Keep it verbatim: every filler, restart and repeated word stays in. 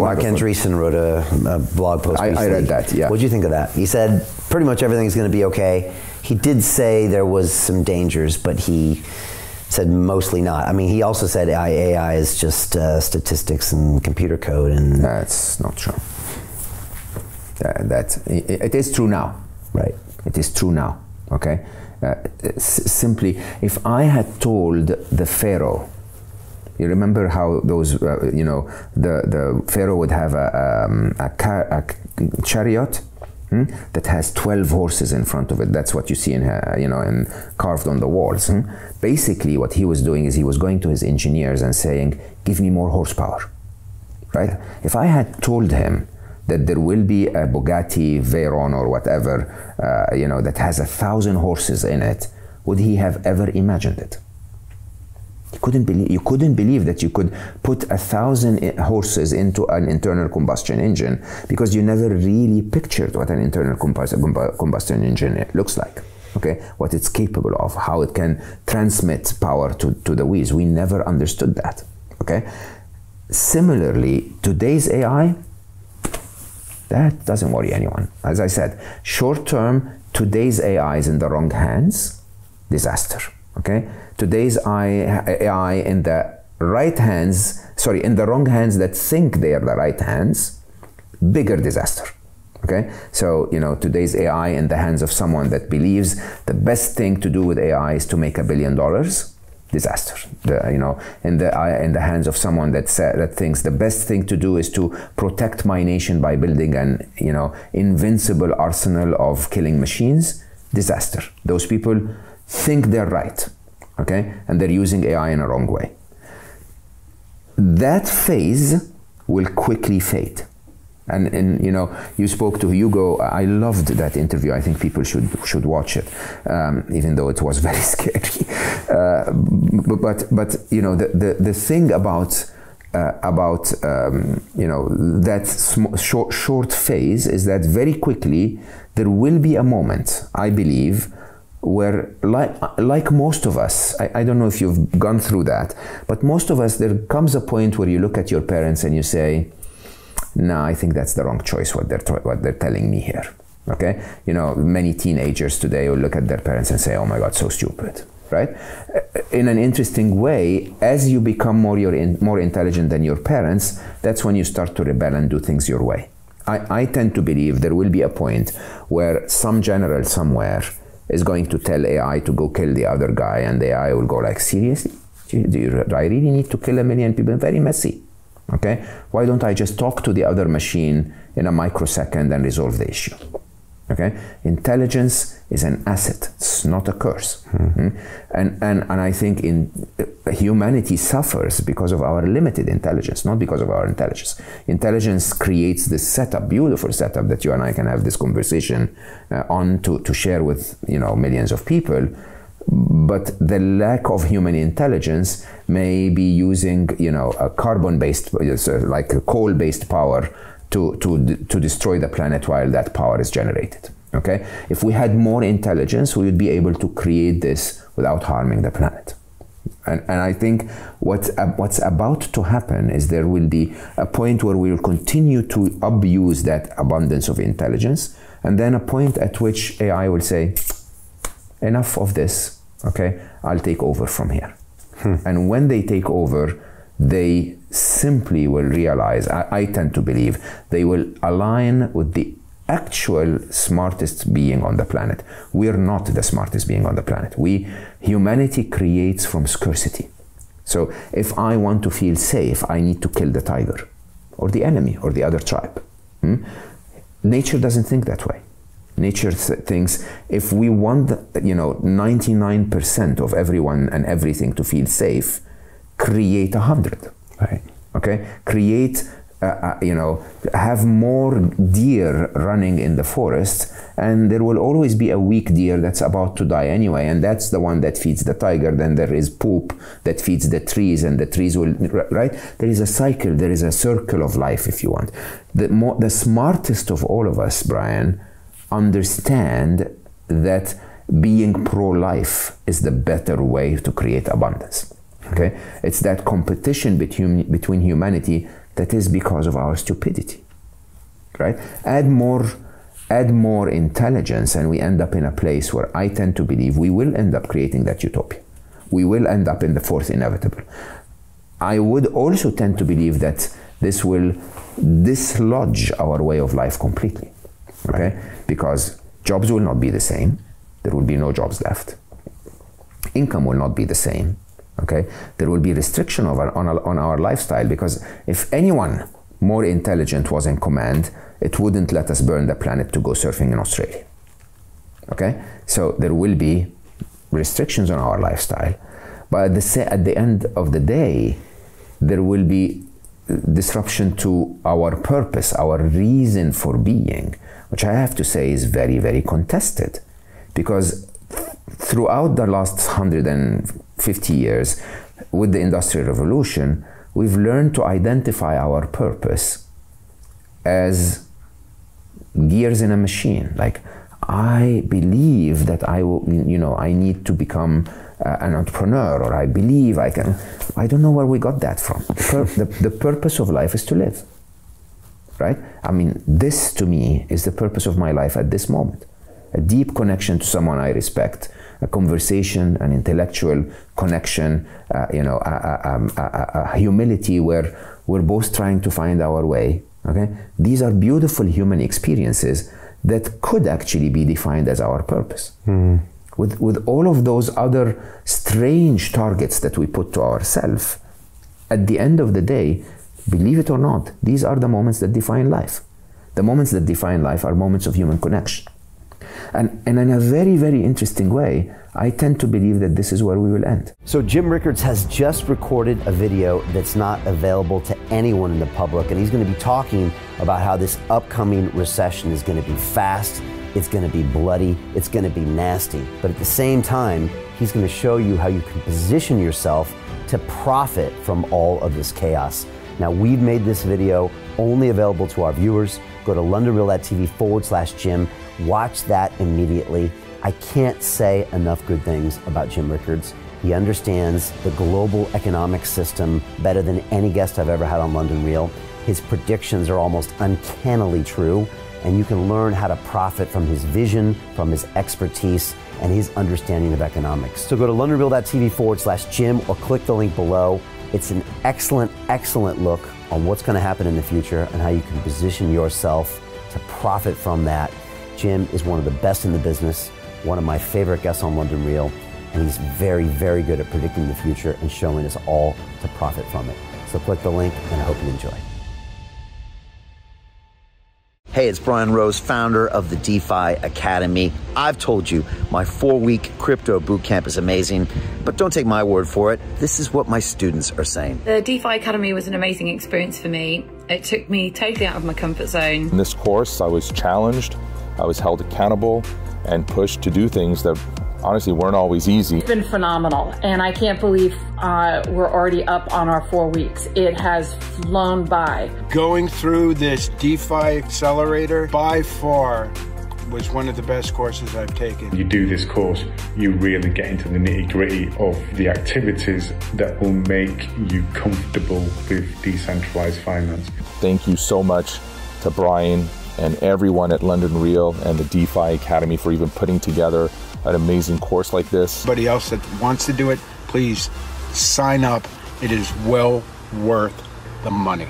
Mark Andreessen wrote a, a blog post recently. I, I read that, yeah. What did you think of that? He said pretty much everything's going to be okay. He did say there was some dangers, but he said mostly not. I mean, he also said A I is just uh, statistics and computer code. And that's not true. Uh, that, it, it is true now. Right. It is true now, okay? Uh, simply, if I had told the pharaoh, you remember how those, uh, you know, the, the pharaoh would have a, um, a, car, a chariot hmm, that has twelve horses in front of it. That's what you see in, uh, you know, in, carved on the walls. Hmm? Basically, what he was doing is he was going to his engineers and saying, give me more horsepower, right? Yeah. If I had told him that there will be a Bugatti Veyron or whatever, uh, you know, that has a thousand horses in it, would he have ever imagined it? You couldn't believe, you couldn't believe that you could put a thousand horses into an internal combustion engine, because you never really pictured what an internal combustion engine looks like, okay? What it's capable of, how it can transmit power to, to the wheels. We never understood that, okay? Similarly, today's A I, that doesn't worry anyone. As I said, short term, today's A I is in the wrong hands, disaster, okay? Today's A I in the right hands, sorry, in the wrong hands that think they are the right hands, bigger disaster, okay? So, you know, today's A I in the hands of someone that believes the best thing to do with A I is to make a billion dollars, disaster. The, you know, in the, in the hands of someone that, uh, that thinks the best thing to do is to protect my nation by building an, you know, invincible arsenal of killing machines, disaster. Those people think they're right. Okay, and they're using A I in a wrong way. That phase will quickly fade. And, and you know, you spoke to Hugo. I loved that interview. I think people should should watch it, um, even though it was very scary. Uh, but but you know, the the, the thing about uh, about um, you know, that sm short short phase is that very quickly there will be a moment, I believe, where like, like most of us, I, I don't know if you've gone through that, but most of us, there comes a point where you look at your parents and you say, no, nah, I think that's the wrong choice, what they're, what they're telling me here, okay? You know, many teenagers today will look at their parents and say, oh my God, so stupid, right? In an interesting way, as you become more, your in, more intelligent than your parents, that's when you start to rebel and do things your way. I, I tend to believe there will be a point where some general somewhere is going to tell A I to go kill the other guy, and the A I will go like, seriously? Do, you, do, you, do I really need to kill a million people? Very messy, okay? Why don't I just talk to the other machine in a microsecond and resolve the issue, okay? Intelligence is an asset, it's not a curse. Mm-hmm. and, and, and I think in uh, humanity suffers because of our limited intelligence, not because of our intelligence. Intelligence creates this setup, beautiful setup that you and I can have this conversation uh, on to, to share with, you know, millions of people. But the lack of human intelligence may be using, you know, a carbon-based, like a coal-based power to, to, to destroy the planet while that power is generated. Okay? If we had more intelligence, we would be able to create this without harming the planet. And, and I think what's, ab what's about to happen is there will be a point where we will continue to abuse that abundance of intelligence, and then a point at which A I will say, enough of this, okay? I'll take over from here. Hmm. And when they take over, they simply will realize, I, I tend to believe, they will align with the actual smartest being on the planet. We're not the smartest being on the planet. We, humanity creates from scarcity. So if I want to feel safe, I need to kill the tiger or the enemy or the other tribe. Hmm? Nature doesn't think that way. Nature th thinks if we want, the, you know, ninety-nine percent of everyone and everything to feel safe, create a hundred, right? Okay, create Uh, you know, have more deer running in the forest, and there will always be a weak deer that's about to die anyway, and that's the one that feeds the tiger. Then there is poop that feeds the trees, and the trees will, right? There is a cycle, there is a circle of life, if you want. The, more, the smartest of all of us, Brian, understand that being pro-life is the better way to create abundance, okay? It's that competition between, between humanity that is because of our stupidity, right? Add more, add more intelligence, and we end up in a place where I tend to believe we will end up creating that utopia. We will end up in the fourth inevitable. I would also tend to believe that this will dislodge our way of life completely, okay? Because jobs will not be the same. There will be no jobs left. Income will not be the same, okay? There will be restriction of our, on, our, on our lifestyle, because if anyone more intelligent was in command, it wouldn't let us burn the planet to go surfing in Australia, okay? So there will be restrictions on our lifestyle. But at the, at the end of the day, there will be disruption to our purpose, our reason for being, which I have to say is very, very contested, because throughout the last one hundred fifty years with the Industrial Revolution, we've learned to identify our purpose as gears in a machine. Like, I believe that I will, you know, I need to become uh, an entrepreneur, or I believe I can. I don't know where we got that from. The, pur the, the purpose of life is to live, right? I mean, this to me is the purpose of my life at this moment. A deep connection to someone I respect, a conversation, an intellectual connection, uh, you know, a, a, a, a humility where we're both trying to find our way, okay? These are beautiful human experiences that could actually be defined as our purpose. Mm. With, with all of those other strange targets that we put to ourselves, at the end of the day, believe it or not, these are the moments that define life. The moments that define life are moments of human connection. And, and in a very, very interesting way, I tend to believe that this is where we will end. So Jim Rickards has just recorded a video that's not available to anyone in the public, and he's going to be talking about how this upcoming recession is going to be fast, it's going to be bloody, it's going to be nasty. But at the same time, he's going to show you how you can position yourself to profit from all of this chaos. Now, we've made this video only available to our viewers. Go to london real dot t v forward slash Jim. Watch that immediately. I can't say enough good things about Jim Rickards. He understands the global economic system better than any guest I've ever had on London Real. His predictions are almost uncannily true, and you can learn how to profit from his vision, from his expertise, and his understanding of economics. So go to london real dot t v forward slash Jim or click the link below. It's an excellent, excellent look on what's going to happen in the future and how you can position yourself to profit from that. Jim is one of the best in the business, one of my favorite guests on London Real, and he's very, very good at predicting the future and showing us all to profit from it. So click the link, and I hope you enjoy. Hey, it's Brian Rose, founder of the DeFi Academy. I've told you my four-week crypto bootcamp is amazing, but don't take my word for it. This is what my students are saying. The DeFi Academy was an amazing experience for me. It took me totally out of my comfort zone. In this course, I was challenged, I was held accountable, and pushed to do things that honestly weren't always easy. It's been phenomenal, and I can't believe uh, we're already up on our four weeks. It has flown by. Going through this DeFi accelerator by far was one of the best courses I've taken. You do this course, you really get into the nitty-gritty of the activities that will make you comfortable with decentralized finance. Thank you so much to Brian and everyone at London Real and the DeFi Academy for even putting together an amazing course like this. Anybody else that wants to do it, please sign up. It is well worth the money.